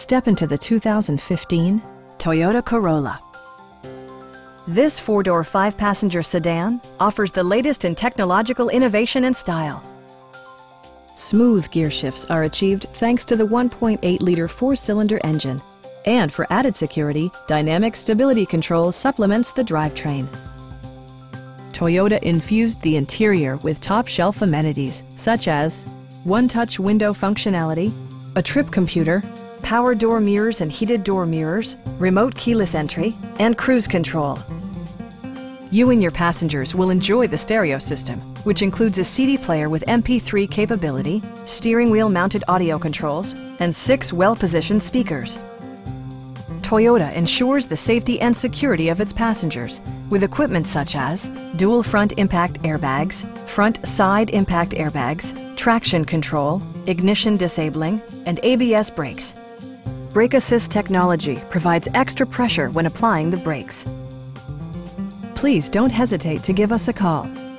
Step into the 2015 Toyota Corolla. This four-door, five-passenger sedan offers the latest in technological innovation and style. Smooth gear shifts are achieved thanks to the 1.8-liter four-cylinder engine. And for added security, dynamic stability control supplements the drivetrain. Toyota infused the interior with top-shelf amenities such as one-touch window functionality, a trip computer, power door mirrors and heated door mirrors, remote keyless entry, and cruise control. You and your passengers will enjoy the stereo system, which includes a CD player with MP3 capability, steering wheel mounted audio controls, and 6 well-positioned speakers. Toyota ensures the safety and security of its passengers with equipment such as dual front impact airbags, front side impact airbags, traction control, ignition disabling, and ABS brakes. Brake assist technology provides extra pressure when applying the brakes. Please don't hesitate to give us a call.